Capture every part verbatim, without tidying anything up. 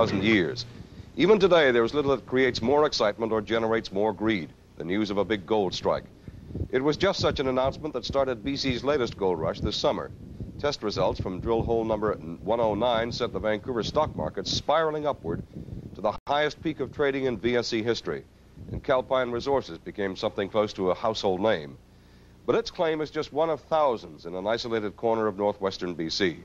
thousand years. Even today, there is little that creates more excitement or generates more greed, the news of a big gold strike. It was just such an announcement that started B C's latest gold rush this summer. Test results from drill hole number one oh nine set the Vancouver stock market spiraling upward to the highest peak of trading in V S C history, and Calpine Resources became something close to a household name. But its claim is just one of thousands in an isolated corner of northwestern B C.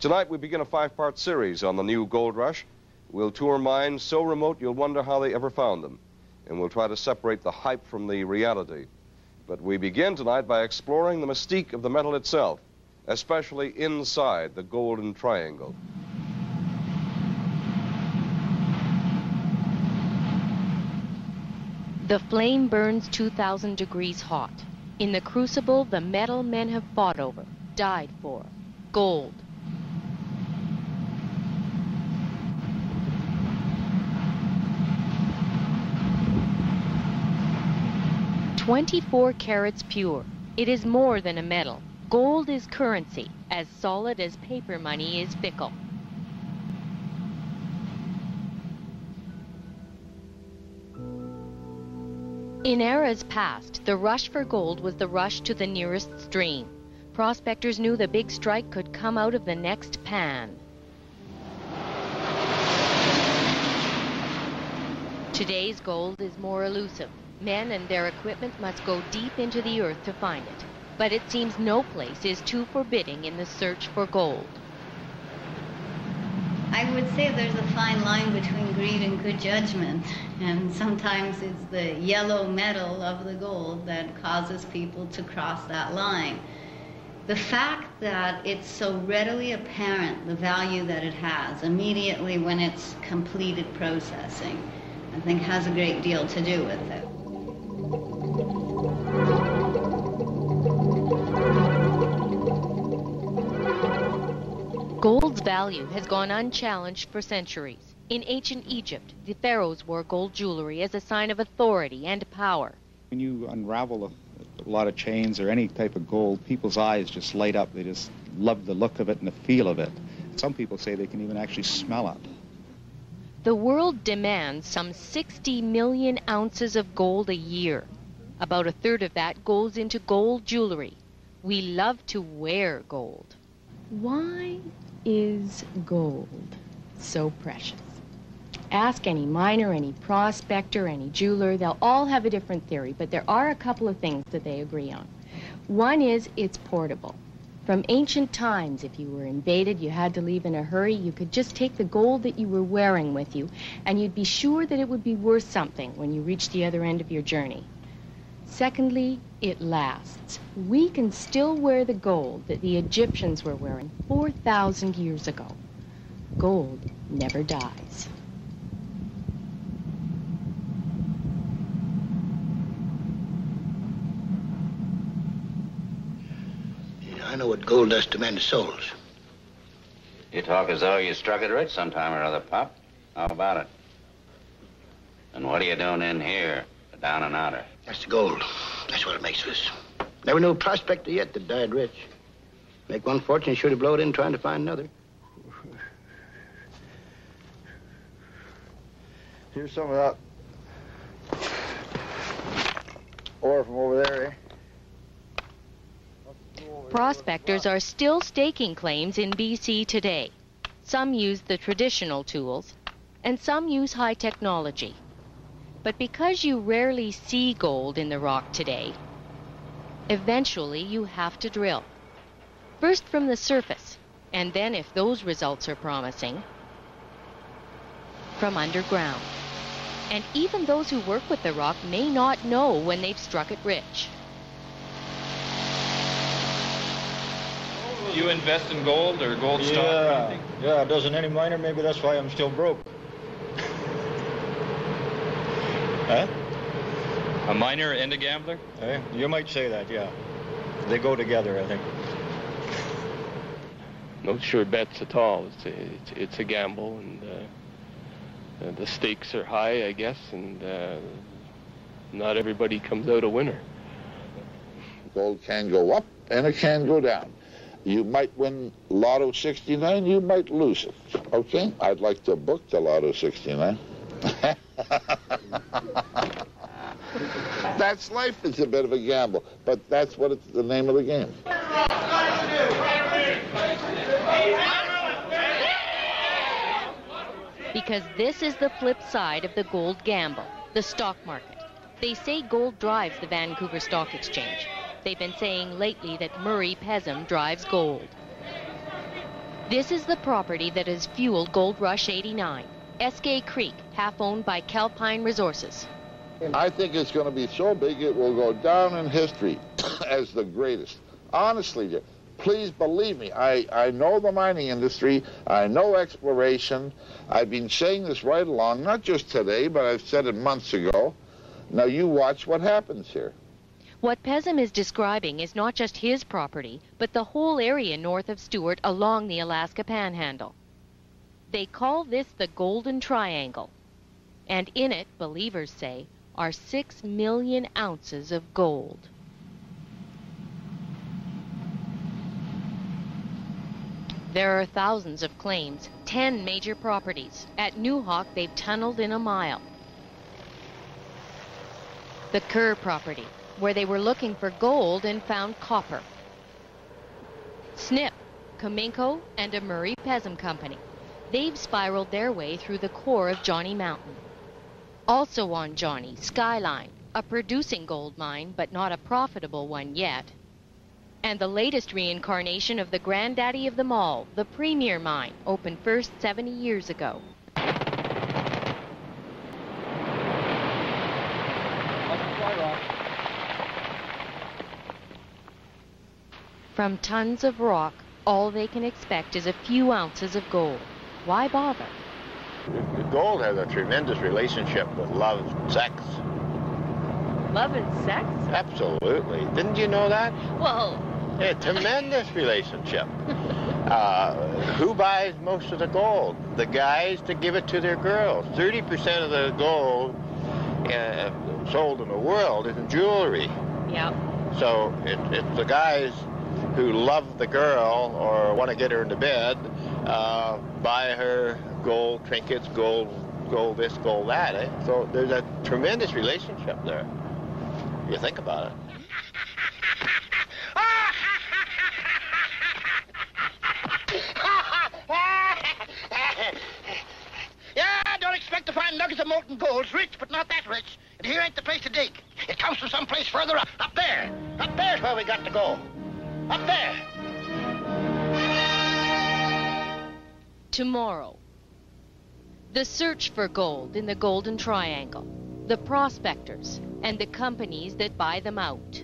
Tonight we begin a five-part series on the new gold rush. We'll tour mines so remote you'll wonder how they ever found them, and we'll try to separate the hype from the reality. But we begin tonight by exploring the mystique of the metal itself, especially inside the Golden Triangle. The flame burns two thousand degrees hot. In the crucible, the metal men have fought over, died for, gold. twenty-four carats pure. It is more than a metal. Gold is currency, as solid as paper money is fickle. In eras past, the rush for gold was the rush to the nearest stream. Prospectors knew the big strike could come out of the next pan. Today's gold is more elusive. Men and their equipment must go deep into the earth to find it. But it seems no place is too forbidding in the search for gold. I would say there's a fine line between greed and good judgment, and sometimes it's the yellow metal of the gold that causes people to cross that line. The fact that it's so readily apparent, the value that it has, immediately when it's completed processing, I think has a great deal to do with it. Gold's value has gone unchallenged for centuries. In ancient Egypt, the pharaohs wore gold jewelry as a sign of authority and power. When you unravel a, a lot of chains or any type of gold, people's eyes just light up. They just love the look of it and the feel of it. Some people say they can even actually smell it. The world demands some sixty million ounces of gold a year. About a third of that goes into gold jewelry. We love to wear gold. Why is gold so precious? Ask any miner, any prospector, any jeweler, they'll all have a different theory, but there are a couple of things that they agree on. One is it's portable. From ancient times, if you were invaded, you had to leave in a hurry, you could just take the gold that you were wearing with you, and you'd be sure that it would be worth something when you reached the other end of your journey. Secondly, it lasts. We can still wear the gold that the Egyptians were wearing four thousand years ago. Gold never dies. I know what gold does to men's souls. You talk as though you struck it rich sometime or other, Pop. How about it? And what are you doing in here, down and outer? That's the gold. That's what it makes us. Never knew a prospector yet that died rich. Make one fortune, sure to blow it in trying to find another. Here's some of that ore from over there, eh? Prospectors are still staking claims in B C today. Some use the traditional tools, and some use high technology. But because you rarely see gold in the rock today, eventually you have to drill. First from the surface, and then, if those results are promising, from underground. And even those who work with the rock may not know when they've struck it rich. You invest in gold or gold yeah. stock or anything? Yeah, doesn't any miner? Maybe that's why I'm still broke. Huh? A miner and a gambler? Hey, you might say that, yeah. They go together, I think. No sure bets at all. It's a, it's, it's a gamble, and uh, the stakes are high, I guess, and uh, not everybody comes out a winner. Gold can go up, and it can go down. You might win Lotto sixty-nine, you might lose it, okay? I'd like to book the Lotto sixty-nine. That's life. It's a bit of a gamble, but that's what it's the name of the game. Because this is the flip side of the gold gamble, the stock market. They say gold drives the Vancouver Stock Exchange. They've been saying lately that Murray Pezim drives gold. This is the property that has fueled Gold Rush eighty-nine, Eskay Creek, half owned by Calpine Resources. I think it's going to be so big it will go down in history as the greatest. Honestly, dear, please believe me. I, I know the mining industry. I know exploration. I've been saying this right along, not just today, but I've said it months ago. Now you watch what happens here. What Pezim is describing is not just his property, but the whole area north of Stewart along the Alaska Panhandle. They call this the Golden Triangle. And in it, believers say, are six million ounces of gold. There are thousands of claims, ten major properties. At New Hawk, they've tunneled in a mile. The Kerr property, where they were looking for gold and found copper. S N I P, Cominco, and a Murray Pezim company. They've spiraled their way through the core of Johnny Mountain. Also on Johnny, Skyline, a producing gold mine, but not a profitable one yet. And the latest reincarnation of the granddaddy of them all, the Premier Mine, opened first seventy years ago. From tons of rock, all they can expect is a few ounces of gold. Why bother? Gold has a tremendous relationship with love and sex. Love and sex? Absolutely. Didn't you know that? Well... A tremendous relationship. Uh, who buys most of the gold? The guys to give it to their girls. thirty percent of the gold uh, sold in the world is in jewelry. Yep. So it, it's the guys who love the girl or want to get her into bed, uh, buy her gold trinkets, gold, gold this, gold that. Eh? So there's a tremendous relationship there. You think about it. Yeah, I don't expect to find nuggets of molten gold. It's rich, but not that rich. And here ain't the place to dig. It comes from someplace further up. Up there. Up there's where we got to go. Up there! Tomorrow, the search for gold in the Golden Triangle, the prospectors, and the companies that buy them out.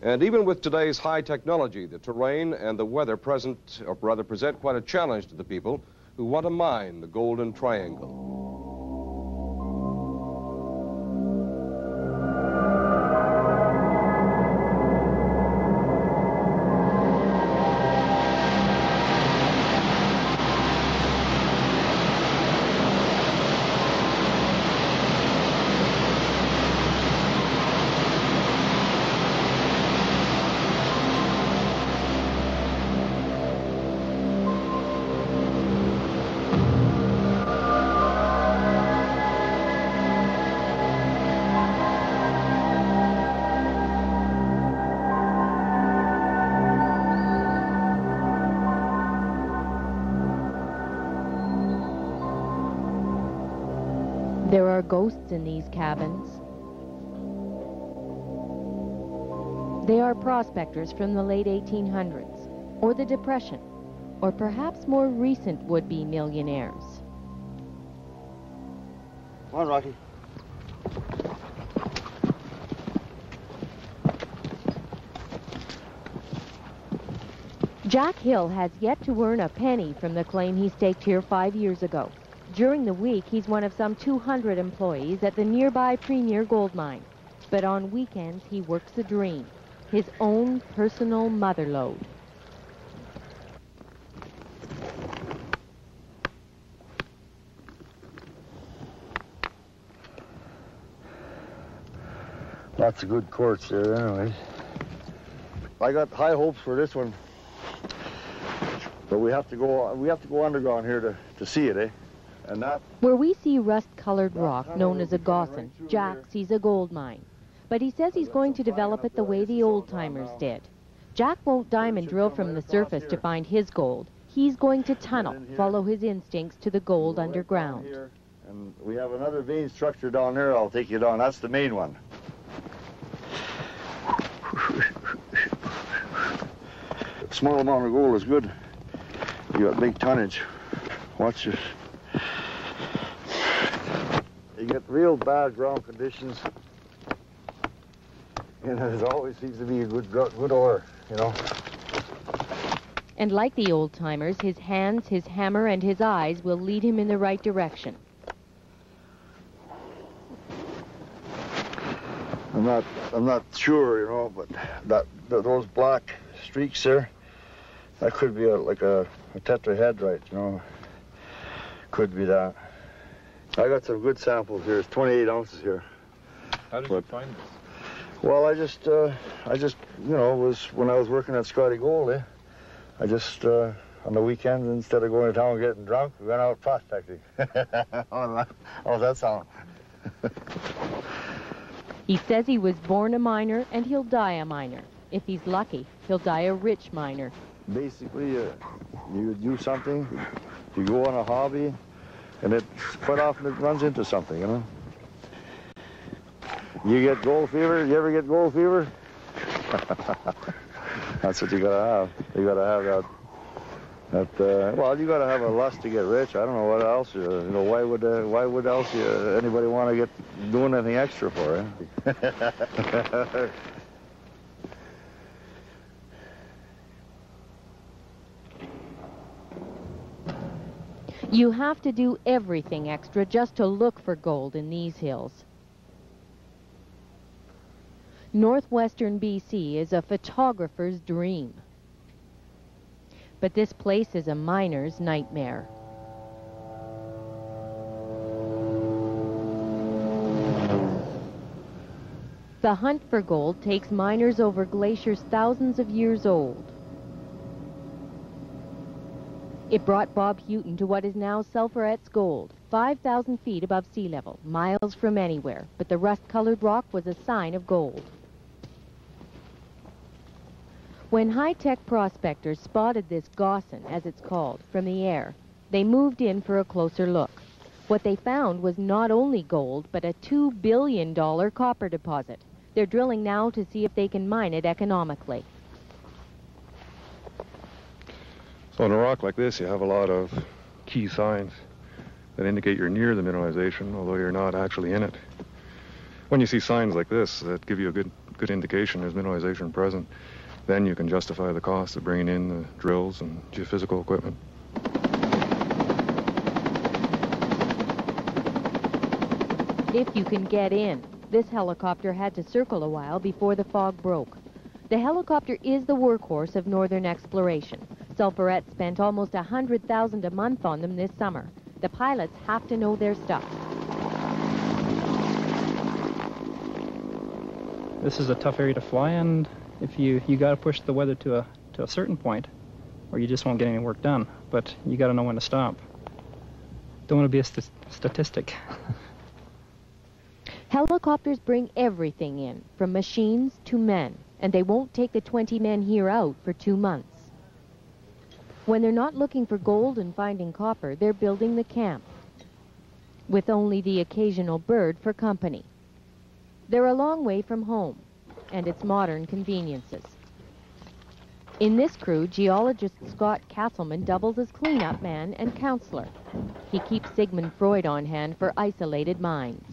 And even with today's high technology, the terrain and the weather present, or rather present quite a challenge to the people who want to mine the Golden Triangle. There are ghosts in these cabins. They are prospectors from the late eighteen hundreds, or the Depression, or perhaps more recent would-be millionaires. All righty. Jack Hill has yet to earn a penny from the claim he staked here five years ago. During the week, he's one of some two hundred employees at the nearby Premier Gold Mine. But on weekends, he works a dream, his own personal mother lode. Lots of good quartz there, anyways. I got high hopes for this one. But we have to go we have to go underground here to, to see it, eh? And that where we see rust-colored rock known as a gossan, right Jack here. sees a gold mine. But he says he's going to develop it the way the old-timers did. Jack won't diamond drill from the surface to find his gold. He's going to tunnel, follow his instincts to the gold underground. And we have another vein structure down there I'll take you down. That's the main one. Small amount of gold is good. You got big tonnage. Watch this. You get real bad ground conditions, and there's always seems to be a good, good ore, you know. And like the old timers, his hands, his hammer, and his eyes will lead him in the right direction. I'm not, I'm not sure, you know, but that those black streaks there, that could be a, like a, a tetrahedrite, you know. Could be that. I got some good samples here. It's twenty-eight ounces here. How did but, you find this? Well, I just, uh, I just, you know, was when I was working at Scotty Gold, eh, I just, uh, on the weekends, instead of going to town and getting drunk, we went out prospecting. How's oh, that sound? He says he was born a miner and he'll die a miner. If he's lucky, he'll die a rich miner. Basically, uh, you do something, you go on a hobby, and it quite often it runs into something, you know. You get gold fever? You ever get gold fever? That's what you gotta have. You gotta have that. That uh, well, you gotta have a lust to get rich. I don't know what else. Uh, you know, why would uh, why would else uh, anybody want to get doing anything extra for it? You have to do everything extra just to look for gold in these hills. Northwestern B C is a photographer's dream. But this place is a miner's nightmare. The hunt for gold takes miners over glaciers thousands of years old. It brought Bob Houghton to what is now Sulphurette's gold, five thousand feet above sea level, miles from anywhere, but the rust-colored rock was a sign of gold. When high-tech prospectors spotted this gossan, as it's called, from the air, they moved in for a closer look. What they found was not only gold, but a two billion dollar copper deposit. They're drilling now to see if they can mine it economically. On a rock like this, you have a lot of key signs that indicate you're near the mineralization, although you're not actually in it. When you see signs like this that give you a good, good indication there's mineralization present, then you can justify the cost of bringing in the drills and geophysical equipment. If you can get in, this helicopter had to circle a while before the fog broke. The helicopter is the workhorse of northern exploration. Sulphurette spent almost one hundred thousand dollars a month on them this summer. The pilots have to know their stuff. This is a tough area to fly in. If you you got to push the weather to a to a certain point, or you just won't get any work done. But you got to know when to stop. Don't want to be a st statistic. Helicopters bring everything in, from machines to men. And they won't take the twenty men here out for two months. When they're not looking for gold and finding copper, they're building the camp, with only the occasional bird for company. They're a long way from home and its modern conveniences. In this crew, geologist Scott Castleman doubles as cleanup man and counselor. He keeps Sigmund Freud on hand for isolated mines.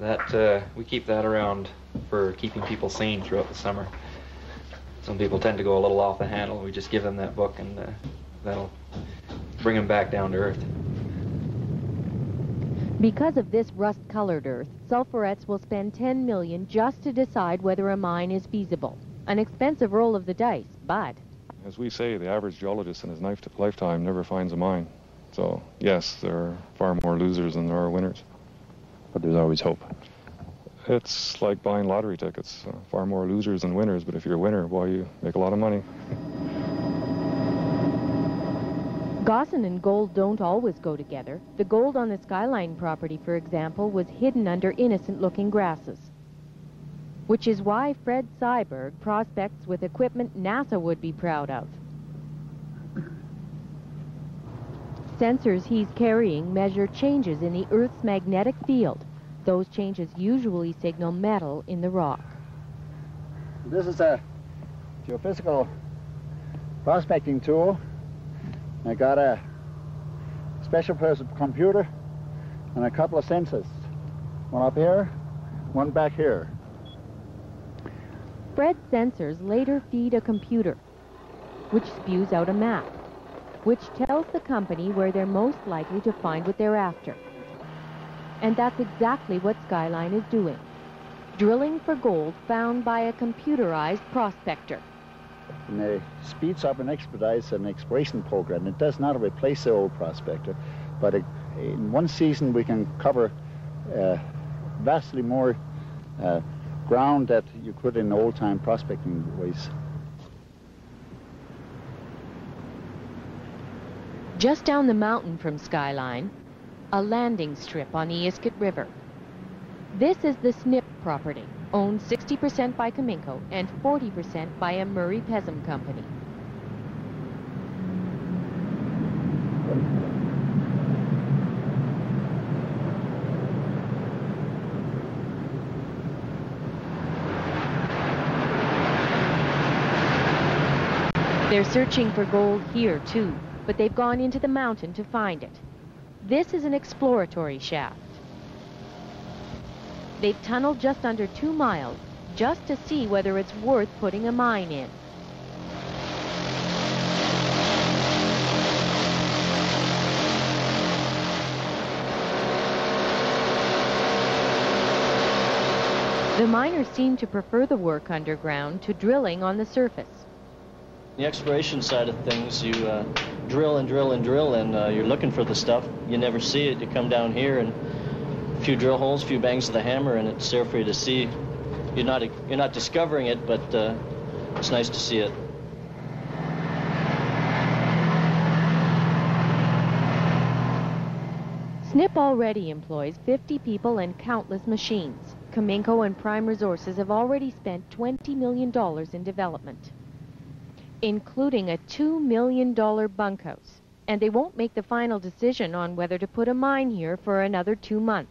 That uh, we keep that around for keeping people sane throughout the summer. Some people tend to go a little off the handle. We just give them that book, and uh, that'll bring them back down to earth. Because of this rust-colored earth, Sulphurettes will spend ten million dollars just to decide whether a mine is feasible. An expensive roll of the dice, but... As we say, the average geologist in his lifetime never finds a mine. So, yes, there are far more losers than there are winners. But there's always hope. It's like buying lottery tickets. Uh, far more losers than winners, but if you're a winner, well, you make a lot of money. Gossan and gold don't always go together. The gold on the Skyline property, for example, was hidden under innocent-looking grasses. Which is why Fred Seberg prospects with equipment NASA would be proud of. Sensors he's carrying measure changes in the Earth's magnetic field. Those changes usually signal metal in the rock. This is a geophysical prospecting tool. I got a special purpose computer and a couple of sensors. One up here, one back here. Fred's sensors later feed a computer, which spews out a map, which tells the company where they're most likely to find what they're after. And that's exactly what Skyline is doing. Drilling for gold found by a computerized prospector. And it speeds up and expedites an exploration program. It does not replace the old prospector, but it, in one season we can cover uh, vastly more uh, ground that you could in old-time prospecting ways. Just down the mountain from Skyline, a landing strip on the Iskut River. This is the S N I P property, owned sixty percent by Cominco and forty percent by a Murray Pezim company. They're searching for gold here too, but they've gone into the mountain to find it. This is an exploratory shaft. They've tunneled just under two miles, just to see whether it's worth putting a mine in. The miners seem to prefer the work underground to drilling on the surface. The exploration side of things, you uh, drill and drill and drill, and uh, you're looking for the stuff. You never see it. You come down here and a few drill holes, a few bangs of the hammer, and it's there for you to see. You're not, you're not discovering it, but uh, it's nice to see it. S N I P already employs fifty people and countless machines. Cominco and Prime Resources have already spent twenty million dollars in development, including a two million dollar bunkhouse. And they won't make the final decision on whether to put a mine here for another two months.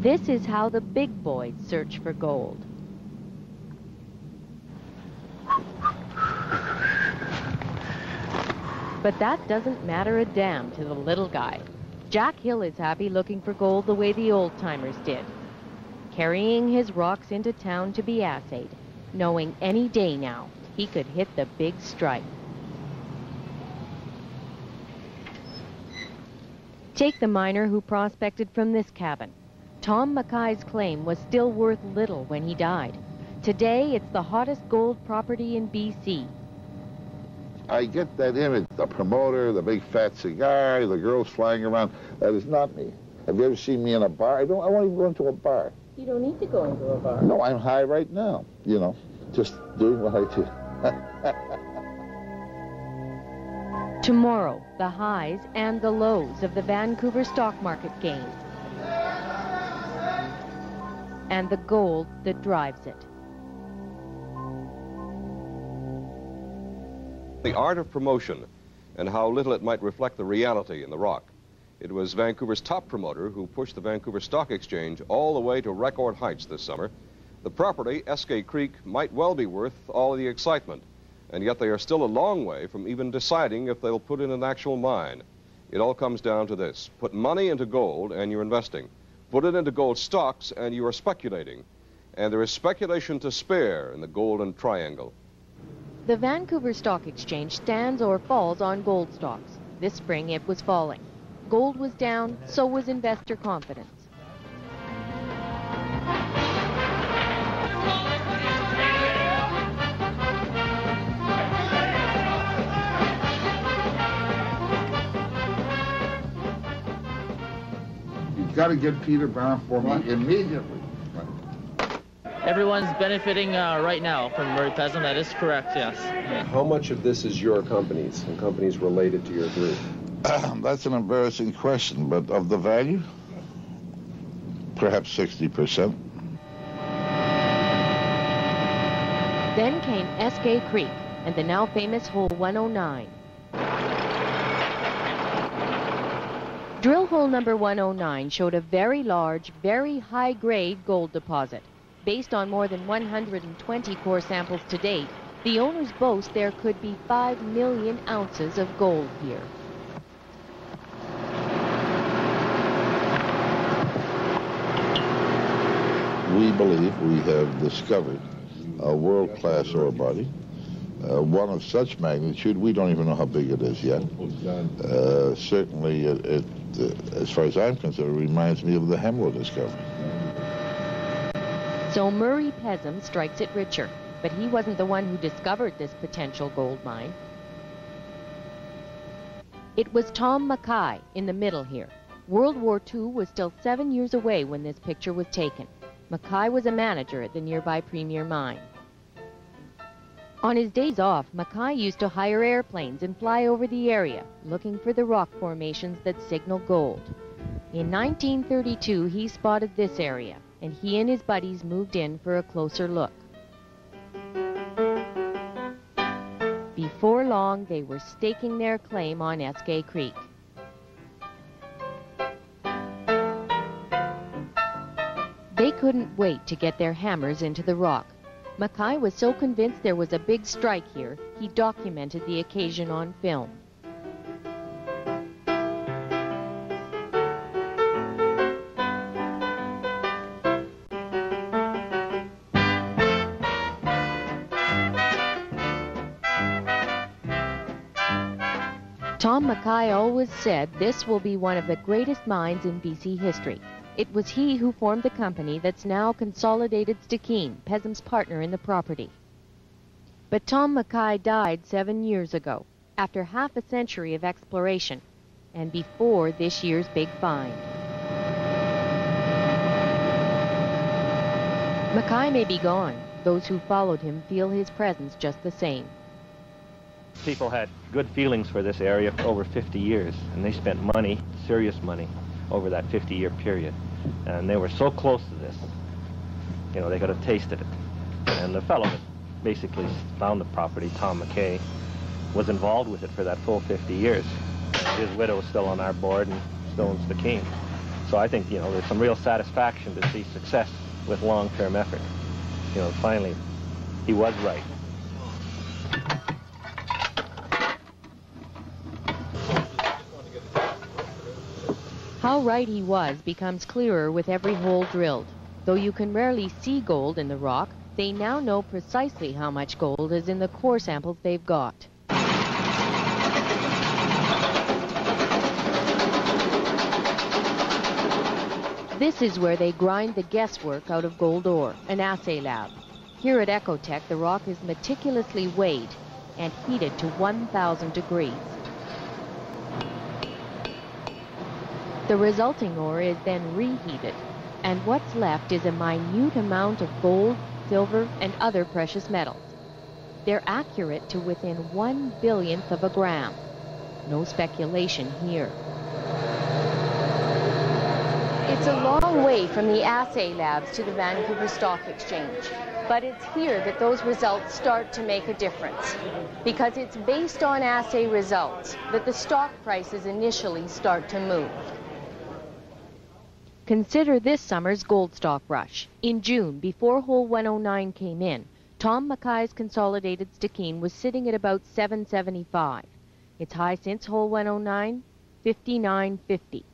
This is how the big boys search for gold. But that doesn't matter a damn to the little guy. Jack Hill is happy looking for gold the way the old-timers did, carrying his rocks into town to be assayed, knowing any day now he could hit the big strike. Take the miner who prospected from this cabin. Tom Mackay's claim was still worth little when he died. Today, it's the hottest gold property in B C. I get that image, the promoter, the big fat cigar, the girls flying around. That is not me. Have you ever seen me in a bar? I don't. I won't even go into a bar. You don't need to go into a bar. No, I'm high right now. You know, just doing what I do. Tomorrow, the highs and the lows of the Vancouver stock market game, and the gold that drives it. The art of promotion and how little it might reflect the reality in the rock. It was Vancouver's top promoter who pushed the Vancouver Stock Exchange all the way to record heights this summer. The property, Eskay Creek, might well be worth all the excitement, and yet they are still a long way from even deciding if they'll put in an actual mine. It all comes down to this. Put money into gold and you're investing. Put it into gold stocks and you are speculating. And there is speculation to spare in the Golden Triangle. The Vancouver Stock Exchange stands or falls on gold stocks. This spring it was falling. Gold was down, so was investor confidence. You've got to get Peter Brown for me immediately. Everyone's benefiting uh, right now from Murray Pezim. That is correct, yes. Yeah. How much of this is your companies and companies related to your group? That's an embarrassing question, but of the value, perhaps sixty percent. Then came Eskay Creek and the now famous hole one oh nine. Drill hole number one oh nine showed a very large, very high-grade gold deposit. Based on more than one hundred twenty core samples to date, the owners boast there could be five million ounces of gold here. We believe we have discovered a world-class ore body, uh, one of such magnitude, we don't even know how big it is yet. Uh, certainly, it, it uh, as far as I'm concerned, it reminds me of the Hemlo discovery. So Murray Pezim strikes it richer, but he wasn't the one who discovered this potential gold mine. It was Tom Mackay in the middle here. World War Two was still seven years away when this picture was taken. Mackay was a manager at the nearby Premier Mine. On his days off, Mackay used to hire airplanes and fly over the area, looking for the rock formations that signal gold. In nineteen thirty-two, he spotted this area, and he and his buddies moved in for a closer look. Before long, they were staking their claim on Eskay Creek. They couldn't wait to get their hammers into the rock. Mackay was so convinced there was a big strike here, he documented the occasion on film. Tom Mackay always said this will be one of the greatest mines in B C history. It was he who formed the company that's now Consolidated Stikine, Pezim's partner in the property. But Tom Mackay died seven years ago, after half a century of exploration, and before this year's big find. Mackay may be gone. Those who followed him feel his presence just the same. People had good feelings for this area for over fifty years, and they spent money, serious money, over that fifty-year period. And they were so close to this, you know, they could have tasted it. And the fellow that basically found the property, Tom Mackay, was involved with it for that full fifty years. And his widow is still on our board and still owns the king. So I think, you know, there's some real satisfaction to see success with long-term effort. You know, finally, he was right. How right he was becomes clearer with every hole drilled. Though you can rarely see gold in the rock, they now know precisely how much gold is in the core samples they've got. This is where they grind the guesswork out of gold ore, an assay lab. Here at Echotech, the rock is meticulously weighed and heated to one thousand degrees. The resulting ore is then reheated, and what's left is a minute amount of gold, silver, and other precious metals. They're accurate to within one billionth of a gram. No speculation here. It's a long way from the assay labs to the Vancouver Stock Exchange. But it's here that those results start to make a difference, because it's based on assay results that the stock prices initially start to move. Consider this summer's gold stock rush. In June, before hole one oh nine came in, Tom Mackay's Consolidated Stikine was sitting at about seven seventy-five. Its high since hole one oh nine, fifty-nine fifty.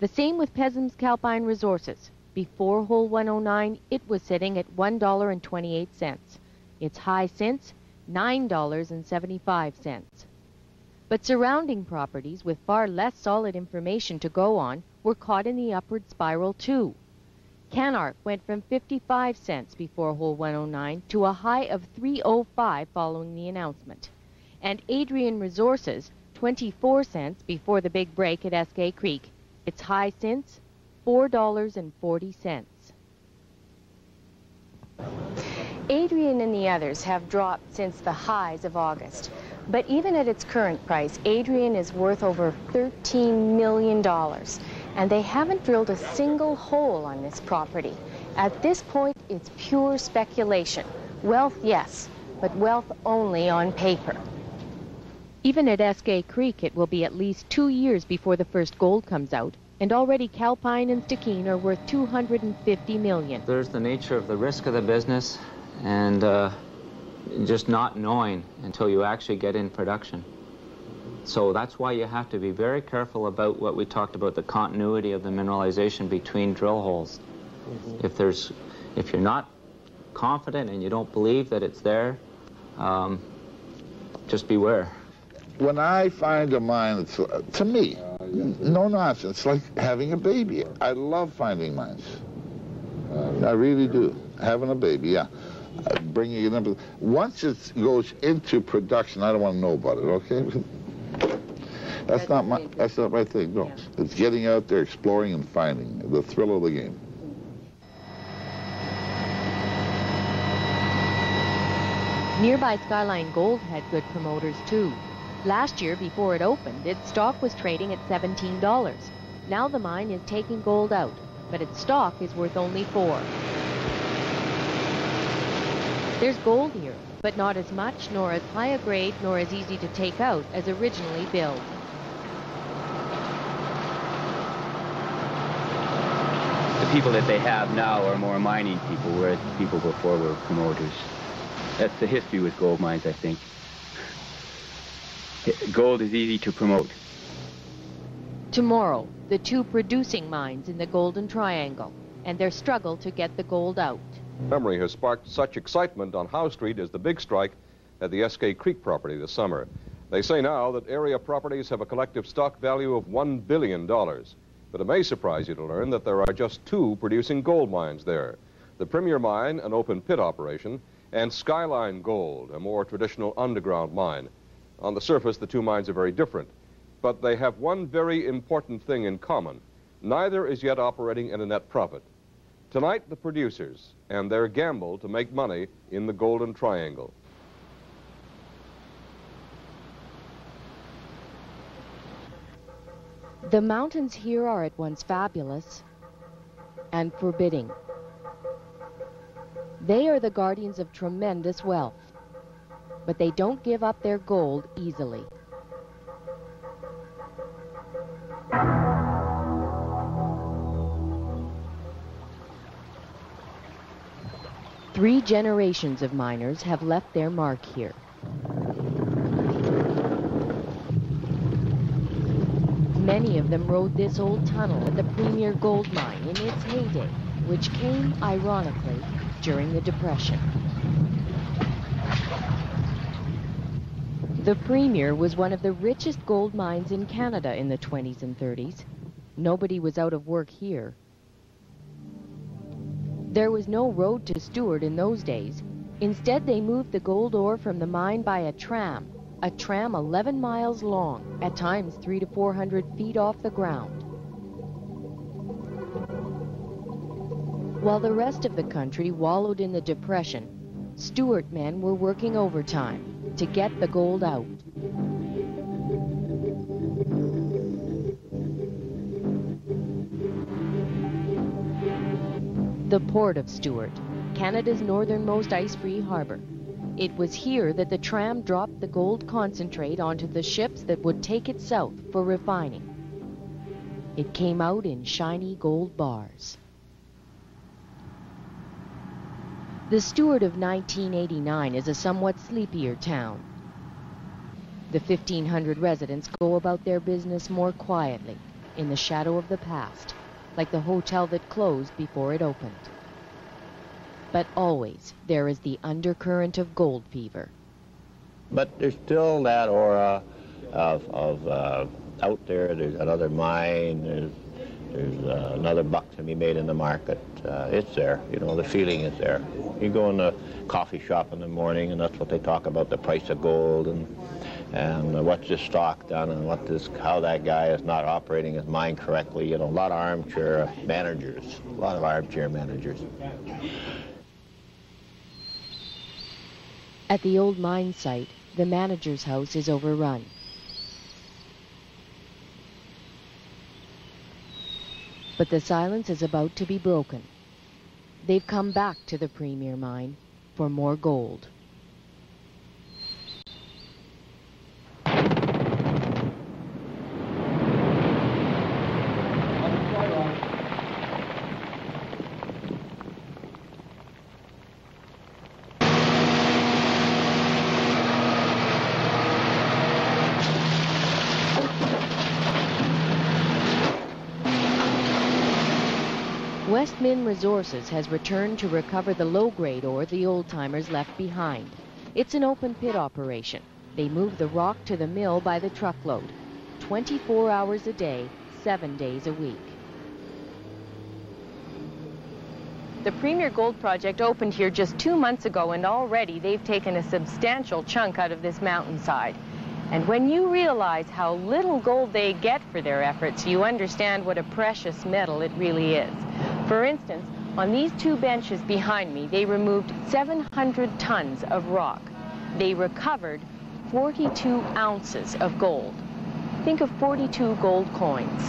The same with Pezim's Calpine Resources. Before hole one oh nine, it was sitting at one dollar and twenty-eight cents. Its high since, nine dollars and seventy-five cents. But surrounding properties with far less solid information to go on were caught in the upward spiral too. CanArc went from fifty-five cents before hole one oh nine to a high of three oh five following the announcement. And Adrian Resources, twenty-four cents before the big break at Eskay Creek. Its high since, four dollars and forty cents. Adrian and the others have dropped since the highs of August, but even at its current price, Adrian is worth over thirteen million dollars, and they haven't drilled a single hole on this property. At this point, it's pure speculation. Wealth, yes, but wealth only on paper. Even at Eskay Creek, it will be at least two years before the first gold comes out, and already Calpine and Stikine are worth two hundred fifty million dollars. There's the nature of the risk of the business and uh, just not knowing until you actually get in production. So that's why you have to be very careful about what we talked about, the continuity of the mineralization between drill holes. Mm-hmm. If there's, if you're not confident and you don't believe that it's there, um, just beware. When I find a mine, it's, to me, no nonsense, it's like having a baby. I love finding mines. I really do. Having a baby, yeah. Bringing it in. Once it goes into production, I don't want to know about it, okay? That's not my, that's not my thing, no. It's getting out there, exploring and finding, the thrill of the game. Nearby Skyline Gold had good promoters, too. Last year, before it opened, its stock was trading at seventeen dollars. Now the mine is taking gold out, but its stock is worth only four. There's gold here, but not as much, nor as high a grade, nor as easy to take out as originally billed. The people that they have now are more mining people, whereas the people before were promoters. That's the history with gold mines, I think. Gold is easy to promote. Tomorrow, the two producing mines in the Golden Triangle and their struggle to get the gold out. Memory has sparked such excitement on Howe Street as the big strike at the Eskay Creek property this summer. They say now that area properties have a collective stock value of one billion dollars. But it may surprise you to learn that there are just two producing gold mines there. The Premier Mine, an open pit operation, and Skyline Gold, a more traditional underground mine. On the surface, the two mines are very different, but they have one very important thing in common. Neither is yet operating at a net profit. Tonight, the producers and their gamble to make money in the Golden Triangle. The mountains here are at once fabulous and forbidding. They are the guardians of tremendous wealth, but they don't give up their gold easily. Three generations of miners have left their mark here. Many of them rode this old tunnel at the Premier Gold Mine in its heyday, which came, ironically, during the Depression. The Premier was one of the richest gold mines in Canada in the twenties and thirties. Nobody was out of work here. There was no road to Stewart in those days. Instead, they moved the gold ore from the mine by a tram, a tram eleven miles long, at times three to four hundred feet off the ground. While the rest of the country wallowed in the Depression, Stewart men were working overtime to get the gold out. The port of Stewart, Canada's northernmost ice-free harbor. It was here that the tram dropped the gold concentrate onto the ships that would take it south for refining. It came out in shiny gold bars. The Stewart of nineteen eighty-nine is a somewhat sleepier town. The fifteen hundred residents go about their business more quietly, in the shadow of the past, like the hotel that closed before it opened. But always there is the undercurrent of gold fever. But there's still that aura of, of uh, out there, there's another mine, there's, there's uh, another buck to be made in the market. Uh, it's there, you know, the feeling is there. You go in the coffee shop in the morning and that's what they talk about, the price of gold and, and uh, what's this stock done and what this, how that guy is not operating his mine correctly. You know, a lot of armchair managers, a lot of armchair managers. At the old mine site, the manager's house is overrun. But the silence is about to be broken. They've come back to the Premier Mine for more gold. Min Resources has returned to recover the low-grade ore the old-timers left behind. It's an open-pit operation. They move the rock to the mill by the truckload, twenty-four hours a day, seven days a week. The Premier Gold Project opened here just two months ago, and already they've taken a substantial chunk out of this mountainside. And when you realize how little gold they get for their efforts, you understand what a precious metal it really is. For instance, on these two benches behind me, they removed seven hundred tons of rock. They recovered forty-two ounces of gold. Think of forty-two gold coins.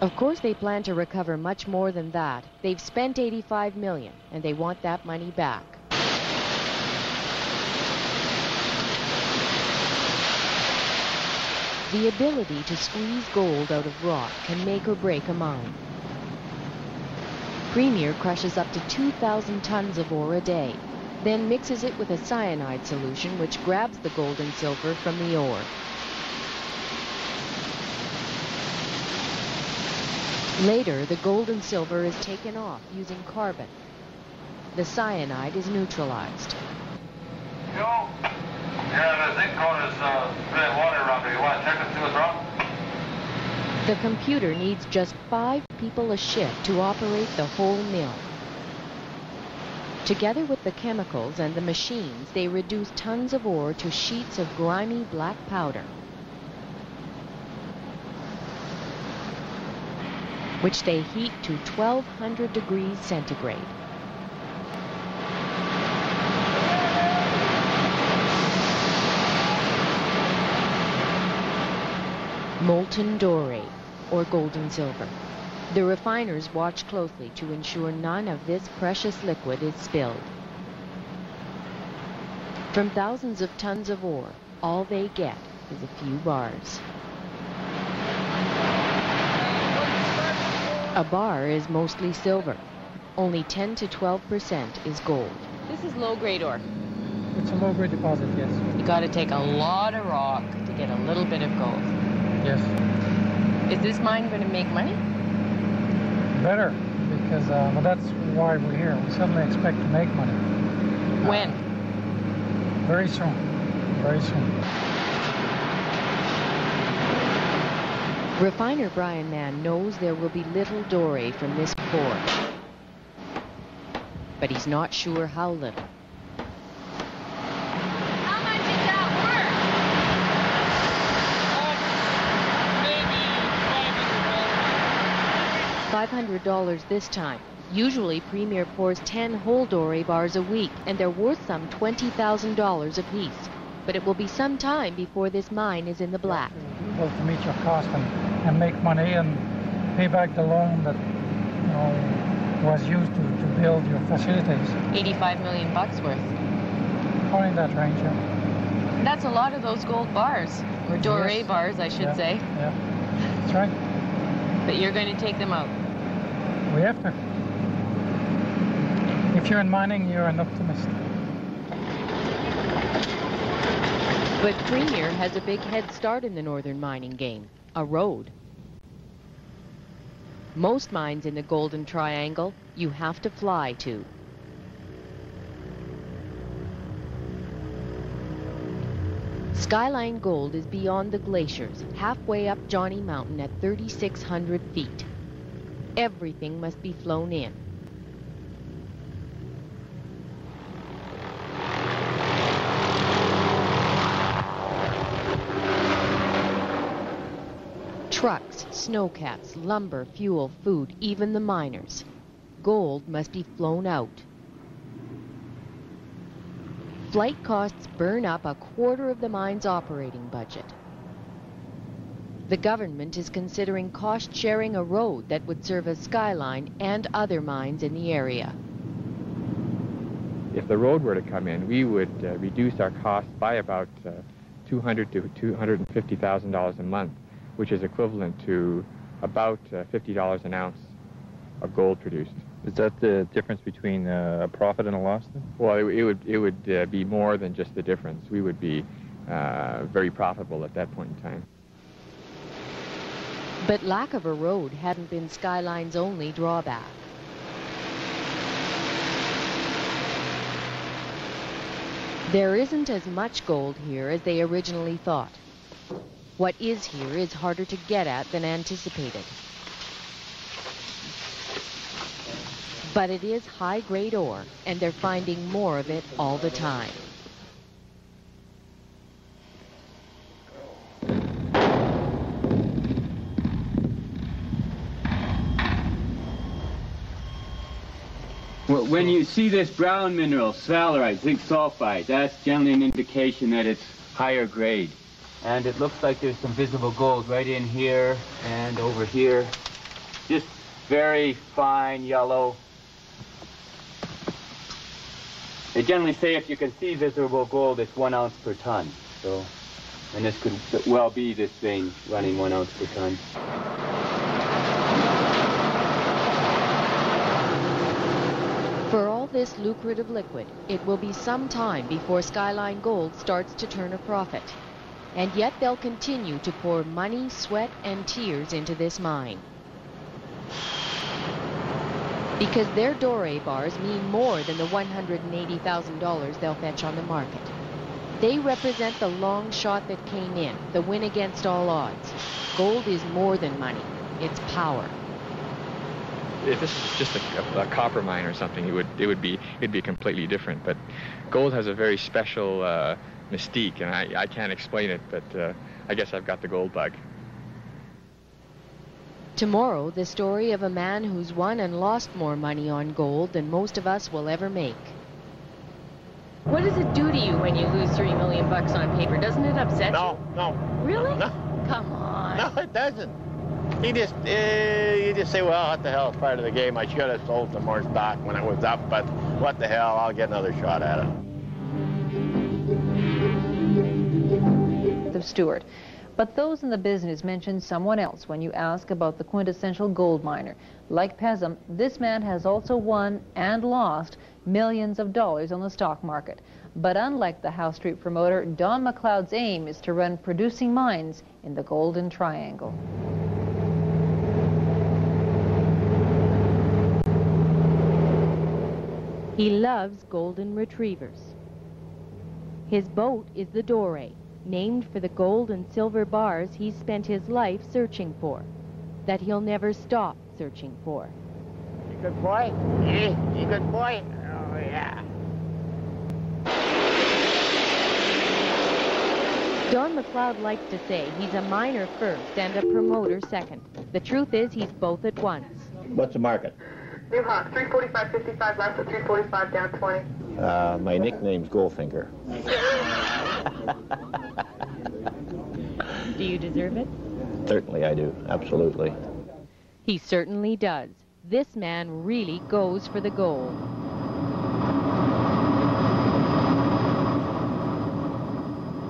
Of course, they plan to recover much more than that. They've spent eighty-five million dollars, and they want that money back. The ability to squeeze gold out of rock can make or break a mine. Premier crushes up to two thousand tons of ore a day, then mixes it with a cyanide solution which grabs the gold and silver from the ore. Later, the gold and silver is taken off using carbon. The cyanide is neutralized. Yo. Yeah, the zinc code is uh, really water rubber. You want to check and see what's wrong? The computer needs just five people a shift to operate the whole mill. Together with the chemicals and the machines, they reduce tons of ore to sheets of grimy black powder, which they heat to twelve hundred degrees centigrade. Molten doré, or gold and silver. The refiners watch closely to ensure none of this precious liquid is spilled. From thousands of tons of ore, all they get is a few bars. A bar is mostly silver. Only ten to twelve percent is gold. This is low-grade ore. It's a low-grade deposit, yes. You got to take a lot of rock to get a little bit of gold. Yes. Is this mine going to make money? Better, because uh, well, that's why we're here. We suddenly expect to make money. When? Uh, very soon. Very soon. Refiner Brian Mann knows there will be little doré from this core, but he's not sure how little. five hundred dollars this time. Usually, Premier pours ten whole doré bars a week, and they're worth some twenty thousand dollars apiece. But it will be some time before this mine is in the black. Well, to meet your cost and, and make money and pay back the loan that, you know, was used to, to build your facilities? eighty-five million bucks worth. Or in that range, yeah. That's a lot of those gold bars, or doré yes. bars, I should yeah. say. Yeah, that's right. But you're going to take them out? We have to. If you're in mining, you're an optimist. But Premier has a big head start in the northern mining game, a road. Most mines in the Golden Triangle, you have to fly to. Skyline Gold is beyond the glaciers, halfway up Johnny Mountain at thirty-six hundred feet. Everything must be flown in. Trucks, snowcats, lumber, fuel, food, even the miners. Gold must be flown out. Flight costs burn up a quarter of the mine's operating budget. The government is considering cost-sharing a road that would serve as Skyline and other mines in the area. If the road were to come in, we would uh, reduce our costs by about uh, two hundred thousand to two hundred fifty thousand dollars a month, which is equivalent to about uh, fifty dollars an ounce of gold produced. Is that the difference between uh, a profit and a loss then? Well, it, it would, it would uh, be more than just the difference. We would be uh, very profitable at that point in time. But lack of a road hadn't been Skyline's only drawback. There isn't as much gold here as they originally thought. What is here is harder to get at than anticipated. But it is high-grade ore, and they're finding more of it all the time. Well, when you see this brown mineral, salarite, zinc sulfide, that's generally an indication that it's higher grade. And it looks like there's some visible gold right in here and over here. Just very fine yellow. They generally say if you can see visible gold, it's one ounce per ton. So, and this could well be this thing running one ounce per ton. For all this lucrative liquid, it will be some time before Skyline Gold starts to turn a profit. And yet they'll continue to pour money, sweat, and tears into this mine. Because their doré bars mean more than the one hundred eighty thousand dollars they'll fetch on the market. They represent the long shot that came in, the win against all odds. Gold is more than money, it's power. If this is just a, a, a copper mine or something, it would, it would be, it'd be completely different. But gold has a very special uh, mystique, and I, I can't explain it, but uh, I guess I've got the gold bug. Tomorrow, the story of a man who's won and lost more money on gold than most of us will ever make. What does it do to you when you lose three million bucks on paper? Doesn't it upset no, you? No, no. Really? No. Come on. No, it doesn't. You just, uh, you just say, well, what the hell, it's part of the game. I should have sold some more stock when it was up, but what the hell, I'll get another shot at it. Of Stewart. But those in the business mention someone else when you ask about the quintessential gold miner. Like Pezim, this man has also won and lost millions of dollars on the stock market. But unlike the House Street promoter, Don McLeod's aim is to run producing mines in the Golden Triangle. He loves golden retrievers. His boat is the Doré, named for the gold and silver bars he's spent his life searching for, that he'll never stop searching for. You good boy? Yeah, you good boy? Oh, yeah. Don McLeod likes to say he's a miner first and a promoter second. The truth is he's both at once. What's the market? New Hawk, three forty-five fifty-five, last at three forty-five, down twenty. Uh, my nickname's Goldfinger. Do you deserve it? Certainly I do, absolutely. He certainly does. this man really goes for the goal.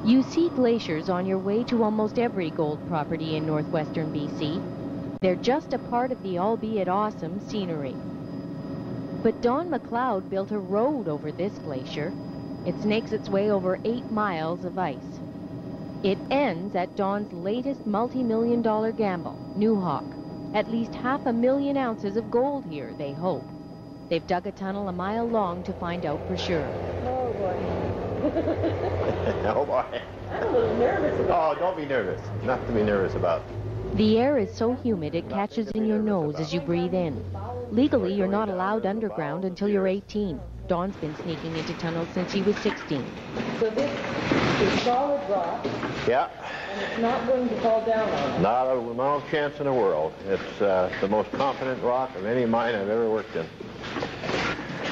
You see glaciers on your way to almost every gold property in northwestern B C. They're just a part of the albeit awesome scenery. But Don McLeod built a road over this glacier. It snakes its way over eight miles of ice. It ends at Don's latest multi-million dollar gamble, New Hawk. At least half a million ounces of gold here, they hope. They've dug a tunnel a mile long to find out for sure. Oh, boy. Oh, boy. I'm a little nervous about that. Oh, don't be nervous. Nothing to be nervous about. The air is so humid it catches in your nose as you breathe in. Legally, you're not allowed underground until you're eighteen. Don's been sneaking into tunnels since he was sixteen. So this is solid rock. Yeah. And it's not going to fall down on us. Not a no chance in the world. It's uh, the most competent rock of any mine I've ever worked in.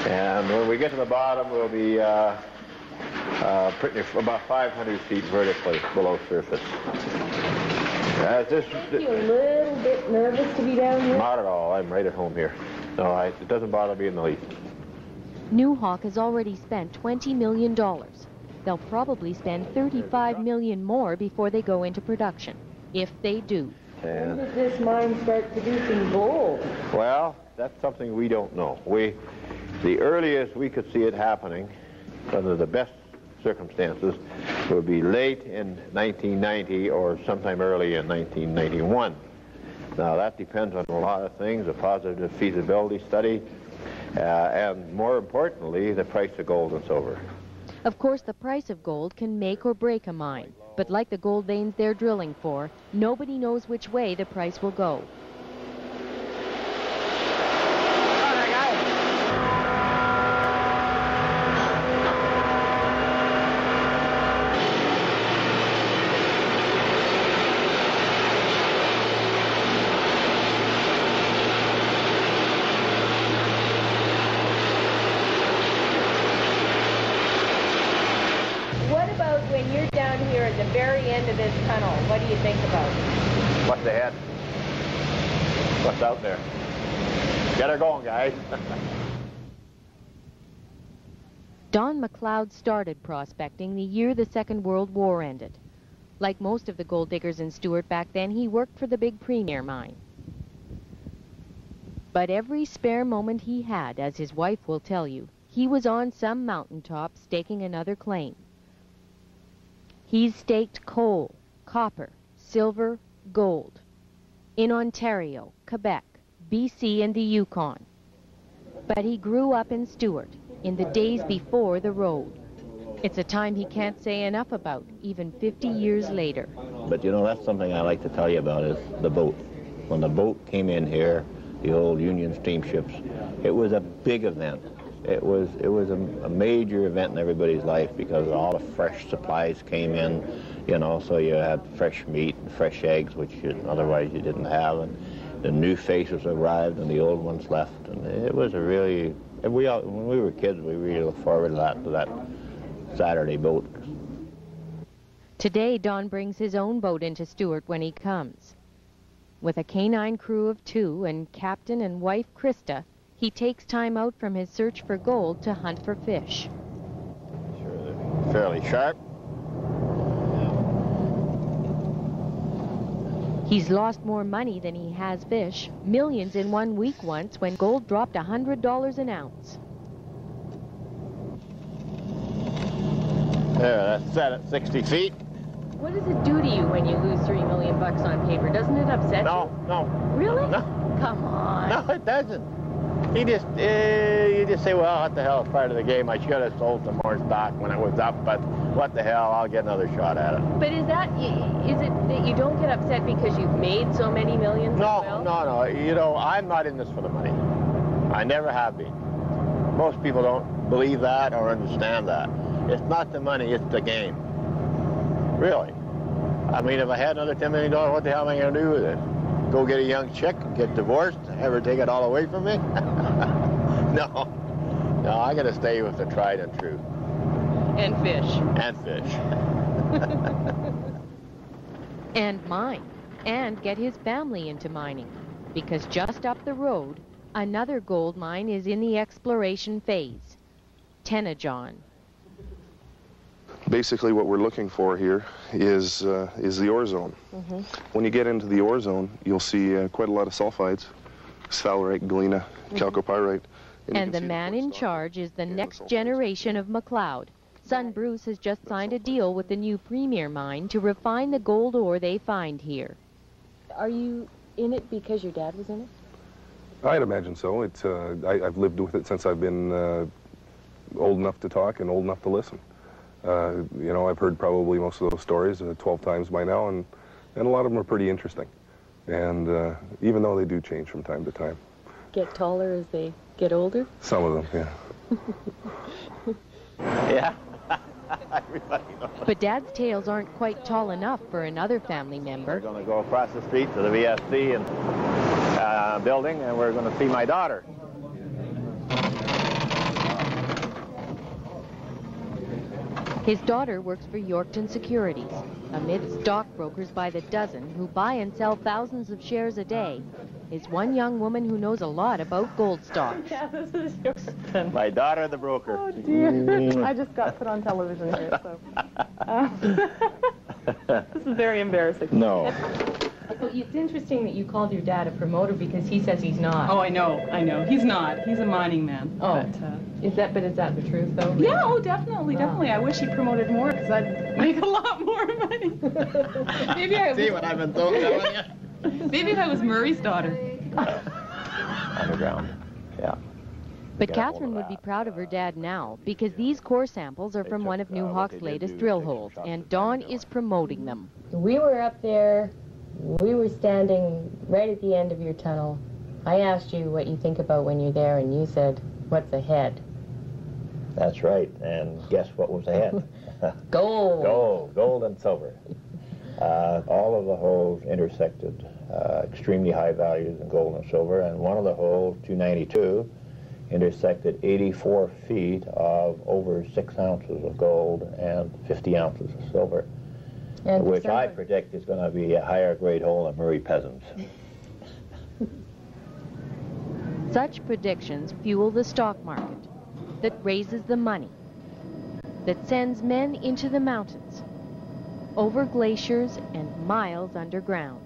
And when we get to the bottom, we'll be uh, uh, pretty, about five hundred feet vertically below surface. Uh, this, Are you a little bit nervous to be down here? Not at all. I'm right at home here. No, I, it doesn't bother me in the least. New Hawk has already spent twenty million dollars. They'll probably spend thirty-five million dollars more before they go into production, if they do. And when does this mine start producing gold? Well, that's something we don't know. We, the earliest we could see it happening, under the best circumstances, it would be late in nineteen ninety or sometime early in nineteen ninety-one. Now that depends on a lot of things, a positive feasibility study, uh, and more importantly, the price of gold and silver. Of course, the price of gold can make or break a mine, but like the gold veins they're drilling for, nobody knows which way the price will go. Don McLeod started prospecting the year the Second World War ended. Like most of the gold diggers in Stewart back then, he worked for the big Premier Mine. But every spare moment he had, as his wife will tell you, he was on some mountaintop staking another claim. He's staked coal, copper, silver, gold. In Ontario, Quebec, B C and the Yukon. But he grew up in Stewart, in the days before the road. It's a time he can't say enough about, even fifty years later. But you know, that's something I like to tell you about, is the boat. When the boat came in here, the old Union steamships, it was a big event. It was, it was a, a major event in everybody's life because all the fresh supplies came in, you know, so you had fresh meat and fresh eggs, which you, otherwise you didn't have. And the new faces arrived and the old ones left. And it was a really, and we all, when we were kids, we really looked forward to that, to that Saturday boat. Today, Don brings his own boat into Stewart when he comes. With a canine crew of two and captain and wife Krista, he takes time out from his search for gold to hunt for fish. Sure, they're fairly sharp. He's lost more money than he has fish, millions in one week once when gold dropped one hundred dollars an ounce. There, that's set at sixty feet. What does it do to you when you lose three million bucks on paper? Doesn't it upset no, you? No, no. Really? No. Come on. No, it doesn't. You just, uh, you just say, well, what the hell, it's part of the game. I should have sold some more stock when it was up, but what the hell, I'll get another shot at it. But is that, is it that you don't get upset because you've made so many millions? No, well? no, no, you know, I'm not in this for the money. I never have been. Most people don't believe that or understand that. It's not the money, it's the game. Really. I mean, if I had another ten million dollars, what the hell am I gonna do with it? Go get a young chick, get divorced, have her take it all away from me? No, no, I gotta stay with the tried and true. And fish. And fish. And mine. And get his family into mining. Because just up the road, Another gold mine is in the exploration phase, Tenajon. Basically what we're looking for here is, uh, is the ore zone. Mm-hmm. When you get into the ore zone, you'll see uh, quite a lot of sulfides, sphalerite, galena, mm-hmm. chalcopyrite. And, and the man in charge is the yeah, next the generation of McLeod. Son Bruce has just That's signed a deal with the new Premier Mine to refine the gold ore they find here. Are you in it because your dad was in it? I'd imagine so. It's, uh, I, I've lived with it since I've been uh, old enough to talk and old enough to listen. Uh, you know, I've heard probably most of those stories uh, twelve times by now, and, and a lot of them are pretty interesting. And uh, even though they do change from time to time. Get taller as they get older? Some of them, yeah. Yeah. Everybody knows. But Dad's tales aren't quite tall enough for another family member. We're going to go across the street to the V S C and, uh, building, and we're going to see my daughter. His daughter works for Yorkton Securities, amid stockbrokers by the dozen who buy and sell thousands of shares a day. Is one young woman who knows a lot about gold stocks. Yeah, this is Yorkton. My daughter, the broker. Oh, dear. I just got put on television here, so. Uh, this is very embarrassing. No. It's interesting that you called your dad a promoter because he says he's not. Oh, I know, I know. He's not. He's a mining man. Oh. But, uh, is that, but is that the truth, though? Yeah, oh, definitely, oh. definitely. I wish he promoted more because I'd make a lot more money. Maybe I See what I've been talking about you. Maybe if I was Murray's daughter. Underground, yeah. But Catherine would be proud of her dad now, because these core samples are from one of New Hawk's latest drill holes, and Don is promoting them. We were up there, we were standing right at the end of your tunnel. I asked you what you think about when you're there, and you said, what's ahead? That's right, and guess what was ahead? Gold. Gold, gold and silver. Uh, all of the holes intersected uh, extremely high values in gold and silver, and one of the holes, two ninety-two, intersected eighty-four feet of over six ounces of gold and fifty ounces of silver, and which silver. I predict is going to be a higher grade hole than Murray Pezim's. Such predictions fuel the stock market that raises the money, that sends men into the mountains, over glaciers and miles underground.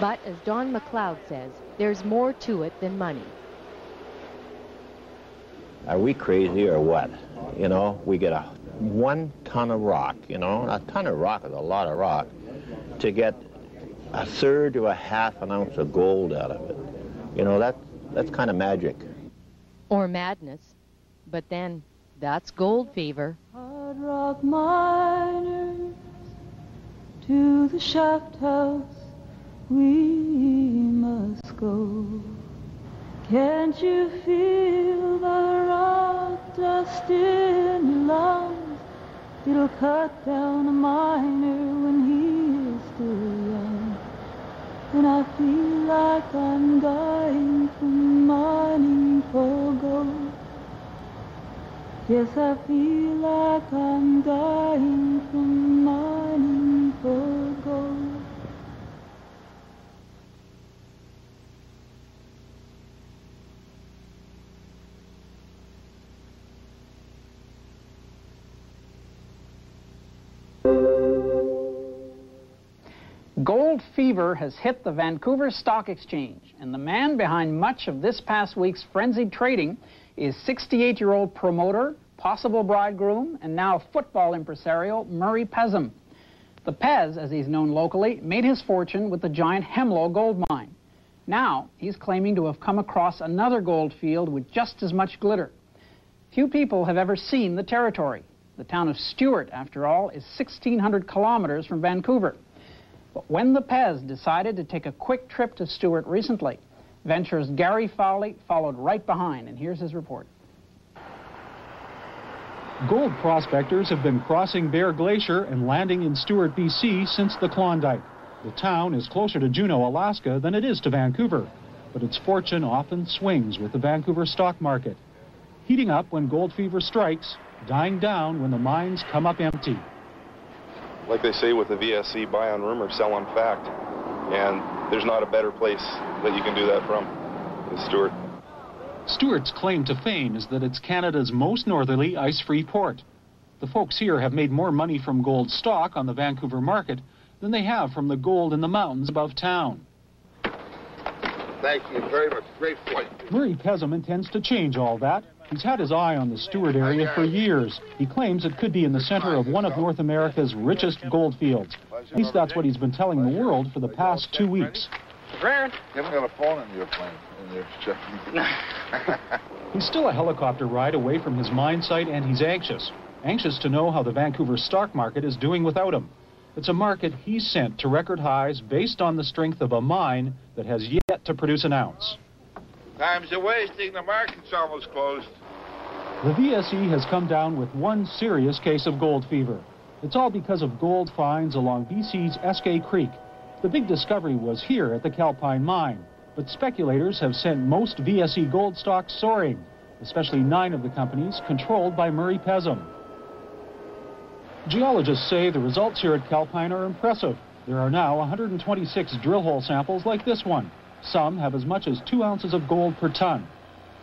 But as Don McLeod says, there's more to it than money. Are we crazy or what? You know, we get a one ton of rock, you know, a ton of rock is a lot of rock, to get a third to a half an ounce of gold out of it. You know, that, that's kind of magic. Or madness, but then that's gold fever. Hard rock miners, to the shaft house we must go. Can't you feel the rock dust in your lungs? It'll cut down a miner when he is still young. And I feel like I'm dying from mining for gold. Yes, I feel like I'm dying from mining for gold. Gold fever has hit the Vancouver Stock Exchange, and the man behind much of this past week's frenzied trading is sixty-eight-year-old promoter, possible bridegroom, and now football impresario Murray Pezim. The Pez, as he's known locally, made his fortune with the giant Hemlo gold mine. Now he's claiming to have come across another gold field with just as much glitter. Few people have ever seen the territory. The town of Stewart, after all, is sixteen hundred kilometers from Vancouver. But when the Pez decided to take a quick trip to Stewart recently, Venture's Gary Foley followed right behind, and here's his report. Gold prospectors have been crossing Bear Glacier and landing in Stewart, B C since the Klondike. The town is closer to Juneau, Alaska than it is to Vancouver, but its fortune often swings with the Vancouver stock market, heating up when gold fever strikes, dying down when the mines come up empty. Like they say with the V S C, buy on rumor, sell on fact, and there's not a better place that you can do that from. with Stewart. Stewart's claim to fame is that it's Canada's most northerly ice-free port. The folks here have made more money from gold stock on the Vancouver market than they have from the gold in the mountains above town. Thank you very much. Great flight. Murray Pezim intends to change all that. He's had his eye on the Stewart area for years. He claims it could be in the center of one of North America's richest gold fields. At least that's what he's been telling the world for the past two weeks. Brad, you haven't got a phone in your plane. In your he's still a helicopter ride away from his mine site, and he's anxious. Anxious to know how the Vancouver stock market is doing without him. It's a market he sent to record highs based on the strength of a mine that has yet to produce an ounce. Time's a wasting, the market's almost closed. The V S E has come down with one serious case of gold fever. It's all because of gold finds along B C's Eskay Creek. The big discovery was here at the Calpine Mine, but speculators have sent most V S E gold stocks soaring, especially nine of the companies controlled by Murray Pezim. Geologists say the results here at Calpine are impressive. There are now one hundred twenty-six drill hole samples like this one. Some have as much as two ounces of gold per ton.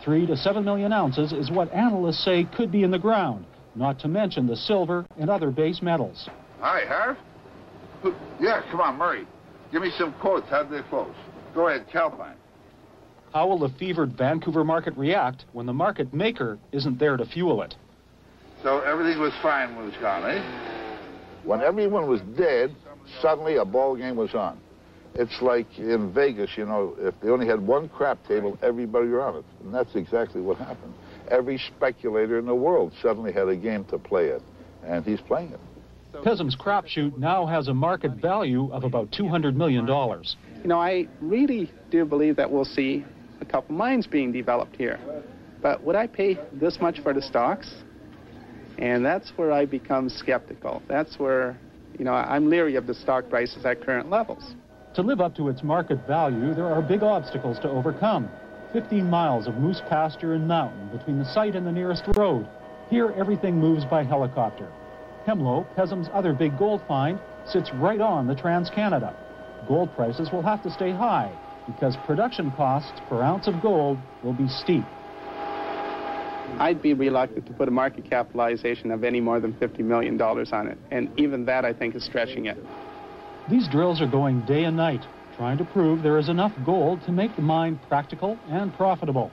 Three to seven million ounces is what analysts say could be in the ground, not to mention the silver and other base metals. Hi, Harv. Yeah, come on, Murray. Give me some quotes. How do they close? Go ahead, Calpine. How will the fevered Vancouver market react when the market maker isn't there to fuel it? So everything was fine when it was gone, eh? When everyone was dead, suddenly a ball game was on. It's like in Vegas, you know, if they only had one crap table, everybody around it. And that's exactly what happened. Every speculator in the world suddenly had a game to play it, and he's playing it. Pezim's crapshoot now has a market value of about two hundred million dollars. You know, I really do believe that we'll see a couple mines being developed here. But would I pay this much for the stocks? And that's where I become skeptical. That's where, you know, I'm leery of the stock prices at current levels. To live up to its market value, there are big obstacles to overcome. fifteen miles of moose pasture and mountain between the site and the nearest road. Here, everything moves by helicopter. Hemlo, Pezim's other big gold find, sits right on the Trans-Canada. Gold prices will have to stay high because production costs per ounce of gold will be steep. I'd be reluctant to put a market capitalization of any more than fifty million dollars on it, and even that, I think, is stretching it. These drills are going day and night, trying to prove there is enough gold to make the mine practical and profitable.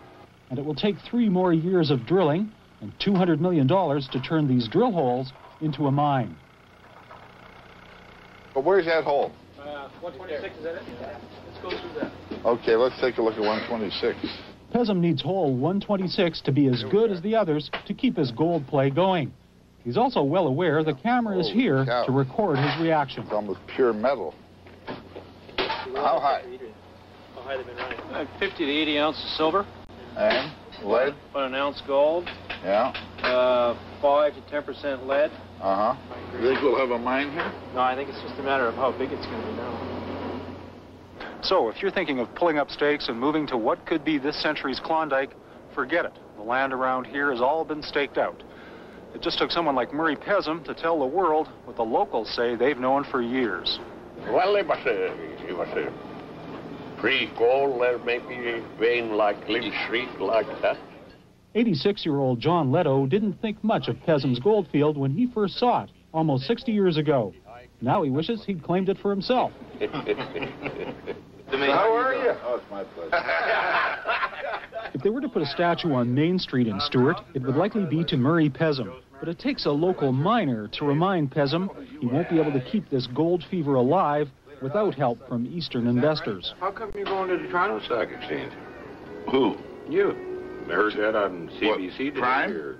And it will take three more years of drilling and two hundred million dollars to turn these drill holes into a mine. Well, where's that hole? Uh, one twenty-six, is that it? Let's go through that. Okay, let's take a look at one twenty-six. Pezim needs hole one twenty-six to be as good as the others to keep his gold play going. He's also well aware the camera is here to record his reaction. It's almost pure metal. How high? How high they've been running? Uh, fifty to eighty ounces silver. And lead? About an ounce gold. Yeah. Uh, five to ten percent lead. Uh-huh. You think we'll have a mine here? No, I think it's just a matter of how big it's going to be now. So, if you're thinking of pulling up stakes and moving to what could be this century's Klondike, forget it. The land around here has all been staked out. It just took someone like Murray Pezim to tell the world what the locals say they've known for years. Well, it was a, it was a pre-gold, maybe vein like little street like that. eighty-six-year-old John Leto didn't think much of Pezim's goldfield when he first saw it, almost sixty years ago. Now he wishes he'd claimed it for himself. How are you? Oh, it's my pleasure. If they were to put a statue on Main Street in Stewart, it would likely be to Murray Pezim. But it takes a local miner to remind Pezim he won't be able to keep this gold fever alive without help from Eastern investors. How come you're going to the Toronto Stock Exchange? Who? You. I heard that on C B C today. Prime? Or...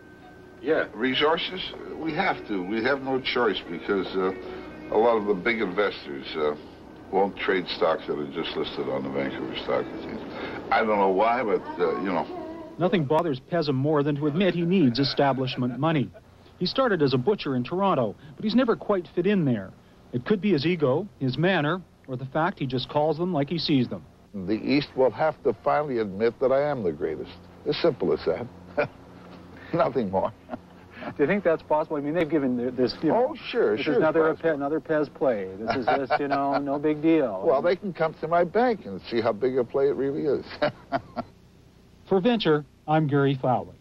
Yeah. Resources? We have to. We have no choice because... Uh, A lot of the big investors uh, won't trade stocks that are just listed on the Vancouver Stock Exchange. I don't know why, but, uh, you know. Nothing bothers Pezim more than to admit he needs establishment money. He started as a butcher in Toronto, but he's never quite fit in there. It could be his ego, his manner, or the fact he just calls them like he sees them. The East will have to finally admit that I am the greatest. As simple as that. Nothing more. Do you think that's possible? I mean, they've given their, this, you know, oh, sure, this sure is another, pe another Pez play. This is just, you know, no big deal. Well, they can come to my bank and see how big a play it really is. For Venture, I'm Gary Foley.